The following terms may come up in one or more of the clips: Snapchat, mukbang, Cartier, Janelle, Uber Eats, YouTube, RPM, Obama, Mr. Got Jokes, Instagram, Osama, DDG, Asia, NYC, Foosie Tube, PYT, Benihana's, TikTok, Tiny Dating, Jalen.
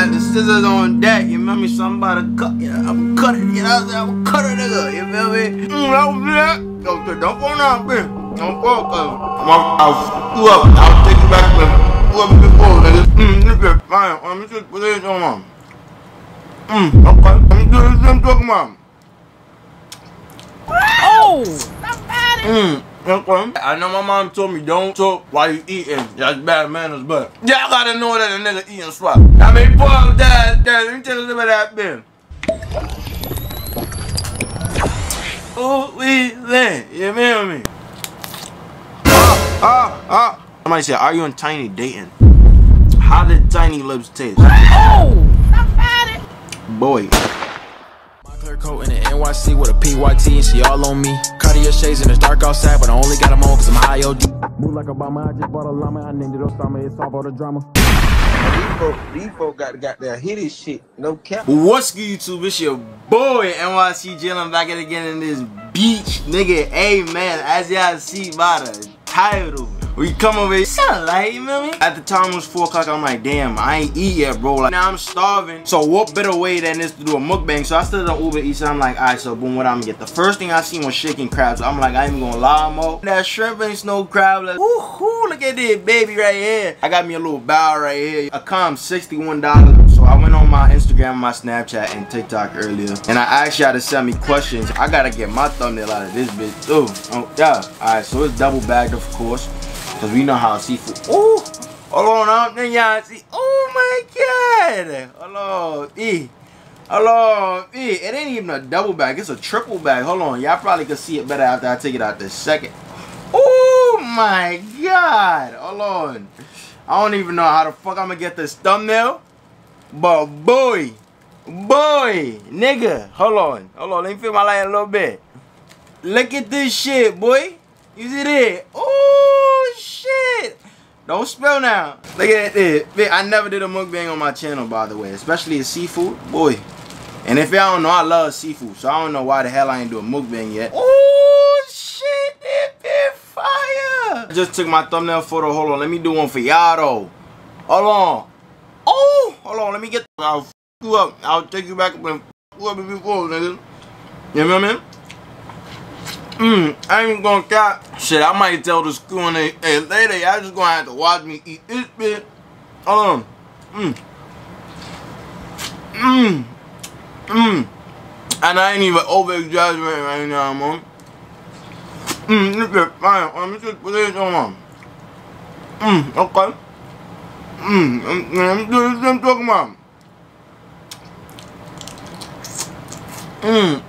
got the scissors on deck, you feel me? Somebody cut, you know, I'm cutting, you know what I'm saying? I'm cutting, nigga, you feel me? Don't go now, bitch. Don't go, cuz I'll take you back, man. Whoever before, nigga. Nigga, fine. Let me see what it is going on. Okay. Let me do this, I'm talking about. Oh! Somebody! Okay. I know my mom told me don't talk while you eating. That's bad manners, but y'all gotta know that a nigga eating swap. I mean, boy, that. Let me tell you about that been. Oh, we then. You feel me? Somebody said, are you on Tiny Dating? How did Tiny Lips taste? Oh! Somebody! Boy. Her coat in the NYC with a PYT and she all on me. Cartier shades and it's dark outside, but I only got them on cause I'm IOD. Move like Obama, I just bought a llama, I named it Osama, it's all about the drama. These folk got that hit his shit, no cap. What's good YouTube, it's your boy NYC Janelle, I'm back at again in this beach, nigga, hey man, as y'all see by the title. We come over here, sound light, you feel me? At the time it was 4 o'clock, I'm like, damn, I ain't eat yet, bro. Like, now I'm starving. So what better way than this to do a mukbang? So I stood on Uber Eats and I'm like, alright, so boom, what I'm gonna get? The first thing I seen was chicken crabs. I'm like, I ain't gonna lie, mo. That shrimp ain't no crab. Like, woohoo, look at this baby right here. I got me a little bow right here. A calm $61. So I went on my Instagram, my Snapchat, and TikTok earlier. And I asked y'all to send me questions. I gotta get my thumbnail out of this bitch too. Oh, yeah. Alright, so it's double bagged, of course. Cause we know how seafood. Oh, hold on, then y'all see. Oh my God! Hello, E. Hello, E. It ain't even a double bag. It's a triple bag. Hold on, y'all probably could see it better after I take it out this second. Oh my God! Hold on. I don't even know how the fuck I'm gonna get this thumbnail, but boy, nigga. Hold on. Let me feel my light a little bit. Look at this shit, boy. You see that? Oh shit! Don't spill now. Look at that. Man, I never did a mukbang on my channel, by the way, especially a seafood, boy. And if y'all don't know, I love seafood, so I don't know why the hell I ain't do a mukbang yet. Oh shit! That been fire. I just took my thumbnail photo. Hold on, let me do one for y'all though. Hold on. Oh, hold on. Let me get. I'll f you up. I'll take you back when you up before, nigga. You know what I mean? I ain't gonna cap. Shit, I might tell the school and hey, later, y'all just gonna have to watch me eat this bitch. Hold on. And I ain't even over-exaggerating right now, man. This is fine. Let me just put this on. Okay. Let me do this I'm talking about. Okay.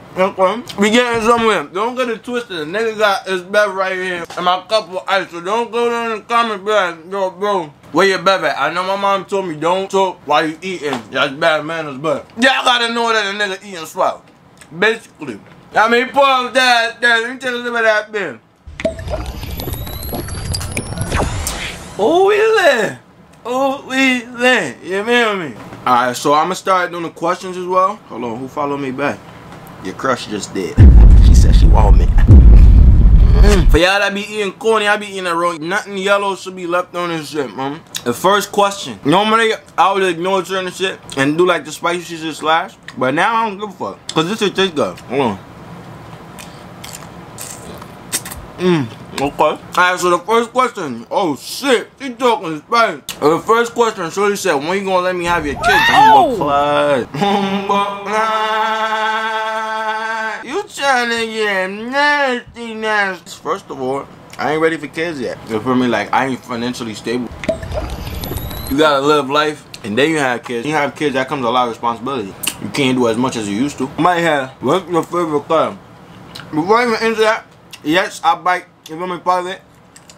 We getting somewhere. Don't get it twisted. The nigga got his bet right here. And my cup of ice. So don't go down in the comment box. Yo, bro. Where your bet at? I know my mom told me don't talk while you eating. That's bad manners, but y'all gotta know that a nigga eating swap. Basically. I mean, pause that. Let me tell you about that been. Oh, we lit. You feel me? Alright, so I'm gonna start doing the questions as well. Hold on. Who followed me back? Your crush just did. She said she want me. For y'all that be eating corny, I be eating it wrong. Nothing yellow should be left on this shit, man. The first question. Normally, I would ignore certain shit and do like the spicy shit slash. But now I don't give a fuck. Because this shit tastes good. Hold on. Okay. Alright, so the first question. Oh shit, she talking Spanish. The first question, Shorty said, when you gonna let me have your kids? Wow. You trying to get nasty. First of all, I ain't ready for kids yet. You feel me? Like, I ain't financially stable. You gotta live life, and then you have kids. You have kids, that comes a lot of responsibility. You can't do as much as you used to. Might have. What's your favorite color? Before I even answer that, yes, I bite. You feel me, part of it,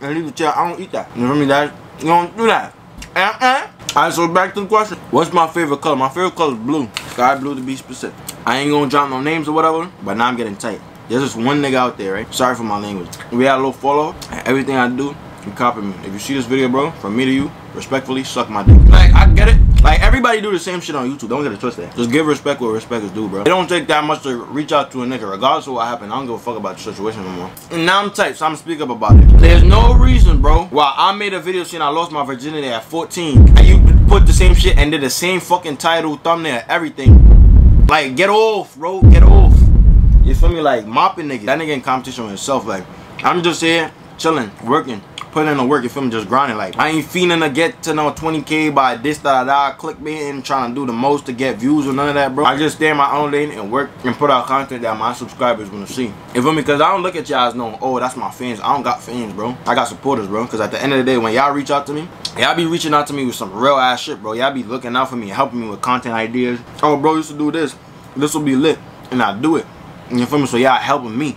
and leave it there. I don't eat that. You feel me, guys? You don't do that. Alright, so back to the question. What's my favorite color? My favorite color is blue. Sky blue, to be specific. I ain't gonna drop no names or whatever, but now I'm getting tight. There's this one nigga out there, right? Sorry for my language. We had a little follow. Everything I do, you copy me. If you see this video, bro, from me to you, respectfully, suck my dick. Like, I get it. Like, everybody do the same shit on YouTube. Don't get it twisted. Just give respect what respect is due, bro. It don't take that much to reach out to a nigga. Regardless of what happened, I don't give a fuck about the situation no more. And now I'm tight, so I'm speak up about it. There's no reason, bro, why I made a video saying I lost my virginity at 14. And you put the same shit and did the same fucking title, thumbnail, everything. Like, get off, bro, get off. You feel me? Like, mopping nigga. That nigga in competition with himself. Like, I'm just here, chilling, working, putting in the work, you feel me? Just grinding. Like, I ain't fiending to get to no 20K by this, da-da-da, clickbaiting, trying to do the most to get views or none of that, bro. I just stay in my own lane and work and put out content that my subscribers gonna see. You feel me? Because I don't look at y'all as no, oh, that's my fans. I don't got fans, bro. I got supporters, bro. Because at the end of the day, when y'all reach out to me, y'all be reaching out to me with some real-ass shit, bro. Y'all be looking out for me and helping me with content ideas. Oh, bro, you should do this. This will be lit. And I do it. You feel me? So y'all helping me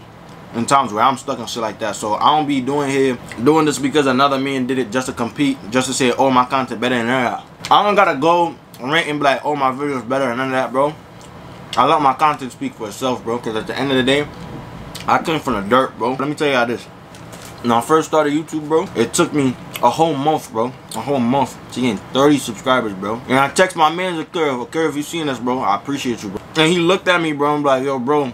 in times where I'm stuck on shit like that. So I don't be doing this because another man did it just to compete, just to say, oh, my content better than that. I don't gotta go rant and be like, oh, my videos better and none of that, bro. I let my content speak for itself, bro, because at the end of the day, I came from the dirt, bro. Let me tell you how this. When I first started YouTube, bro, it took me a whole month, bro. A whole month to getting 30 subscribers, bro. And I text my manager, Curve, if you seen this, bro, I appreciate you, bro. And he looked at me, bro, and I'm like, yo, bro,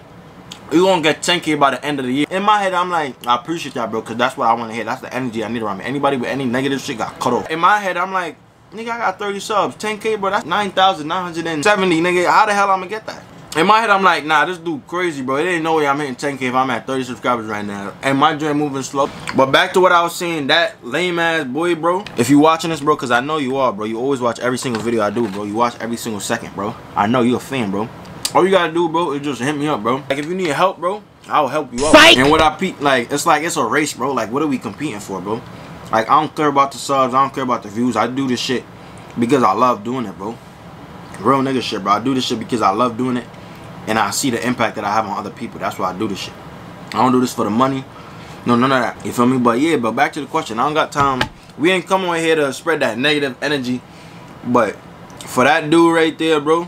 you gonna get 10K by the end of the year. In my head, I'm like, I appreciate that, bro, because that's what I want to hear. That's the energy I need around me. Anybody with any negative shit got cut off. In my head, I'm like, nigga, I got 30 subs. 10K, bro, that's 9,970, nigga. How the hell I'm gonna get that? In my head, I'm like, nah, this dude crazy, bro. It ain't no way I'm hitting 10K if I'm at 30 subscribers right now. And my dream moving slow. But back to what I was saying, that lame-ass boy, bro. If you watching this, bro, because I know you are, bro. You always watch every single video I do, bro. You watch every single second, bro. I know you a fan, bro. All you gotta do, bro, is just hit me up, bro. Like, if you need help, bro, I'll help you out. Fight. And what I peep, like, it's a race, bro. Like, what are we competing for, bro? Like, I don't care about the subs. I don't care about the views. I do this shit because I love doing it, bro. Real nigga shit, bro. I do this shit because I love doing it. And I see the impact that I have on other people. That's why I do this shit. I don't do this for the money. No, none of that. You feel me? But, yeah, but back to the question. I don't got time. We ain't coming on here to spread that negative energy. But for that dude right there, bro,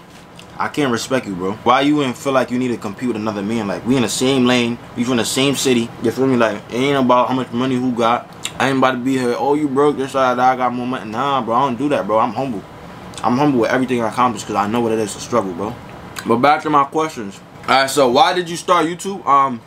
I can't respect you, bro. Why you ain't feel like you need to compete with another man? Like, we in the same lane. We from the same city. You feel me? Like, it ain't about how much money who got. I ain't about to be here. Oh, you broke this side. I got more money. Nah, bro. I don't do that, bro. I'm humble. I'm humble with everything I accomplish because I know what it is to struggle, bro. But back to my questions. All right, so why did you start YouTube?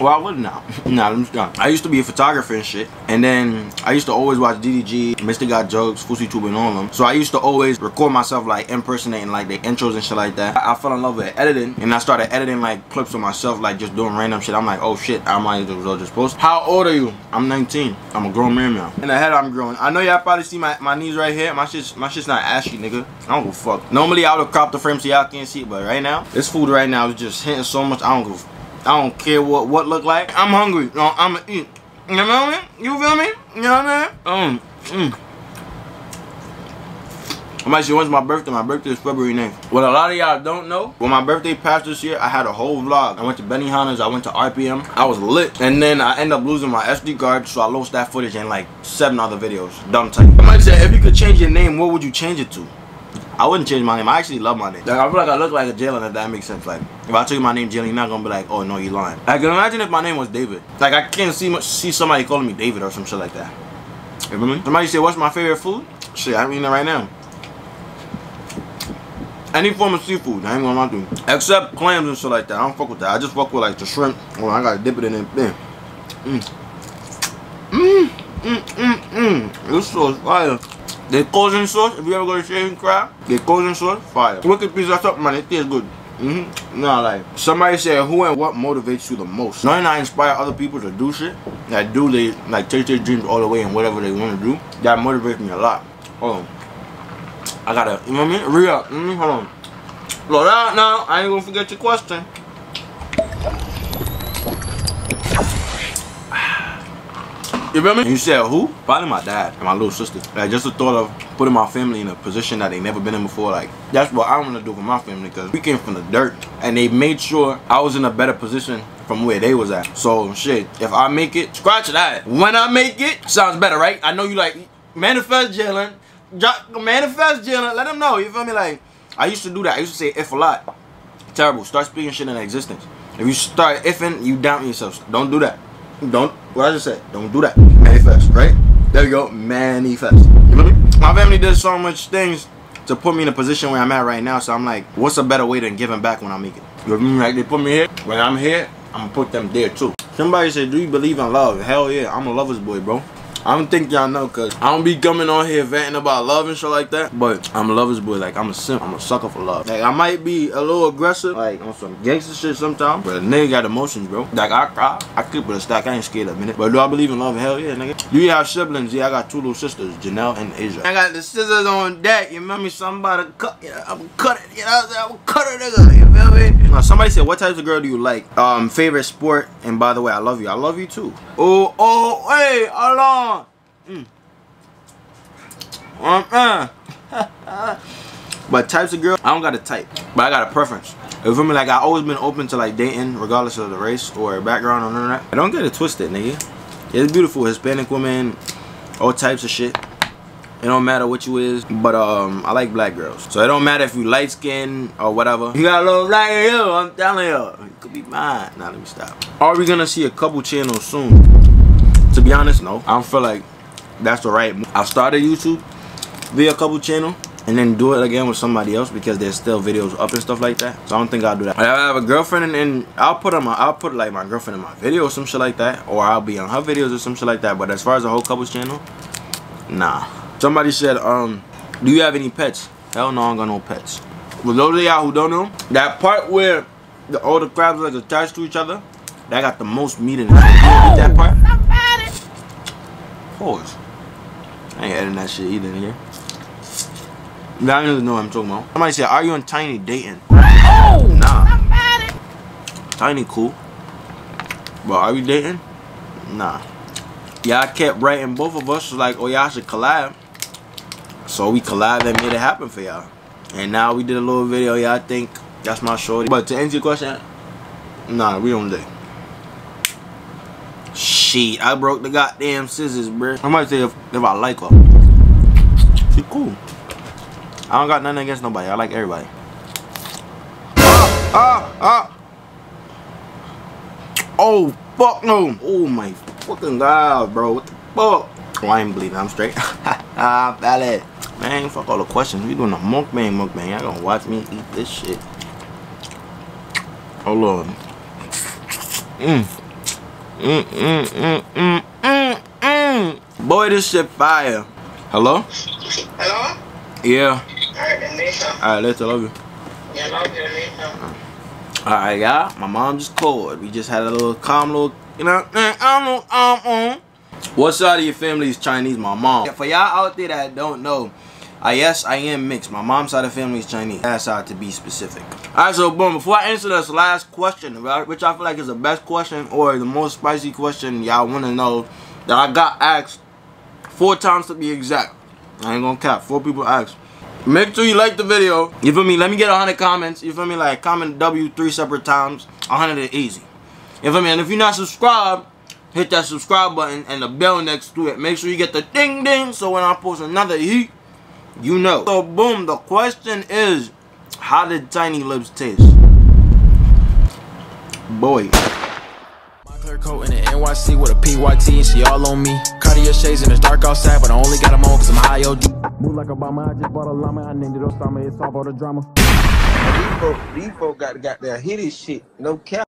Well, I wouldn't now. Nah, let me stop. I used to be a photographer and shit. And then I used to always watch DDG, Mr. Got Jokes, Foosie Tube, and all of them. So I used to always record myself, like, impersonating, like, the intros and shit like that. I fell in love with editing. And I started editing, like, clips of myself, like, just doing random shit. I'm like, oh, shit, I might as well just post. How old are you? I'm 19. I'm a grown man now. In the head, I'm growing. I know y'all probably see my knees right here. My shit's not ashy, nigga. I don't give a fuck. Normally, I would crop the frame so y'all can't see it. But right now, this food right now is just hitting so much. I don't give a fuck. I don't care what look like. I'm hungry. No, I'ma eat. You know what I mean? You feel me? You know what I mean? I'm actually, when's my birthday? My birthday is February 9th. What a lot of y'all don't know, when my birthday passed this year, I had a whole vlog. I went to Benihana's. I went to RPM. I was lit. And then I ended up losing my SD card, so I lost that footage and like 7 other videos. Dumb type. I might say, if you could change your name, what would you change it to? I wouldn't change my name. I actually love my name. Like, I feel like I look like a jailer, if that makes sense. Like, if I tell you my name Jalen, you're not gonna be like, oh no, you lying. I can imagine if my name was David. Like, I can't see somebody calling me David or some shit like that. You know what I mean? Somebody say, what's my favorite food? Shit, I'm eating it right now. Any form of seafood, I ain't gonna lie to you. Except clams and shit like that. I don't fuck with that. I just fuck with like the shrimp. Well, I gotta dip it in it. Damn. This sauce fire. The Cajun sauce, if you ever go to Shaving Crab, the Cajun sauce, fire. Wicked piece of stuff, man, it tastes good. Nah, like, somebody said, who and what motivates you the most? Knowing I inspire other people to do shit, that do they, like, take their dreams all the way and whatever they want to do, that motivates me a lot. Hold on. I gotta, you know what I mean? Real, hold on. Slow down now, I ain't gonna forget your question. You feel me? You said who? Probably my dad and my little sister. Like, just the thought of putting my family in a position that they never been in before, like, that's what I want to do for my family, because we came from the dirt and they made sure I was in a better position from where they was at. So shit, if I make it, scratch that. When I make it, sounds better, right? I know you like, manifest Jalen, manifest Jalen, let them know, you feel me? Like, I used to do that. I used to say if a lot. Terrible. Start speaking shit in existence. If you start ifing, you doubt yourself. Don't do that. Don't, what I just said, don't do that. Manifest, right? There we go, manifest. You feel me? My family did so much things to put me in a position where I'm at right now, so I'm like, what's a better way than giving back when I make it? You feel me? Like, they put me here, when I'm here, I'm gonna put them there too. Somebody said, do you believe in love? Hell yeah, I'm a lover's boy, bro. I don't think y'all know, cause I don't be coming on here venting about love and shit like that. But I'm a lover's boy. Like, I'm a simp. I'm a sucker for love. Like, I might be a little aggressive, like on some gangster shit sometimes. But a nigga got emotions, bro. Like, I keep with a stack. I ain't scared of a minute. But do I believe in love? Hell yeah, nigga. Do you have siblings? Yeah, I got two little sisters, Janelle and Asia. I got the scissors on deck. You remember me? Somebody cut. You know, I'm cut it. You know what I'm saying? I'm cut it, nigga. You feel me? Now, somebody said, what types of girl do you like? Favorite sport. And by the way, I love you. I love you too. Oh, oh, hey, hold on. But types of girl, I don't got a type, but I got a preference. You feel me? Like, I always been open to like dating, regardless of the race or background or none of that. I don't get it twisted, nigga. It's beautiful, Hispanic women, all types of shit. It don't matter what you is, but I like black girls. So it don't matter if you light skin or whatever. You got a little light here, I'm telling you. You could be mine. Now let me stop. Are we gonna see a couple channels soon? To be honest, no. I don't feel like that's the right move. I started YouTube via a couple channel and then do it again with somebody else because there's still videos up and stuff like that. So I don't think I'll do that. I have a girlfriend and I'll put like my girlfriend in my video or some shit like that, or I'll be on her videos or some shit like that. But as far as the whole couples channel, nah. Somebody said, do you have any pets? Hell no, I don't got no pets. For those of y'all who don't know, that part where all the crabs are like attached to each other, that got the most meat in it. Oh, that part? Pause. I ain't editing that shit either, nigga. Now I don't even know what I'm talking about. Somebody said, are you on Tiny Dating? Oh, nah. Tiny cool. But are you dating? Nah. Y'all kept writing both of us like, oh, y'all should collab. So we collabed and made it happen for y'all. And now we did a little video. Y'all think that's my shorty. But to answer your question, nah, we don't date. Shit, I broke the goddamn scissors, bro. I might say if I like her. She cool. I don't got nothing against nobody. I like everybody. Oh, fuck no. Oh, my fucking God, bro. What the fuck? Oh, I ain't bleeding. I'm straight. Ah, valid. Man, fuck all the questions. We doing a mukbang, mukbang. Y'all gonna watch me eat this shit. Oh, Lord. Boy, this shit fire. Hello? Hello? Yeah. Alright, then later. Alright, later. Love you. Yeah, love you later. Alright, y'all. My mom just called. We just had a little calm little, you know, What side of your family is Chinese? My mom. For y'all out there that don't know, yes, I am mixed. My mom's side of the family is Chinese. That's how to be specific. Alright, so boom, before I answer this last question, which I feel like is the best question or the most spicy question y'all want to know, that I got asked 4 times to be exact. I ain't gonna cap. 4 people asked. Make sure you like the video. You feel me? Let me get 100 comments. You feel me? Like, comment W 3 separate times. 100 is easy. You feel me? And if you're not subscribed, hit that subscribe button and the bell next to it. Make sure you get the ding ding so when I post another heat, you know. So boom, the question is, how did Tiny Lips taste? Boy. My clear coat in the NYC with a PYT and she all on me. Cartier shades and it's dark outside, but I only got them on because I'm IOD. Move like Obama, I just bought a llama, I named it Osama, it's all about the drama. These folks got that hitty shit, no cap.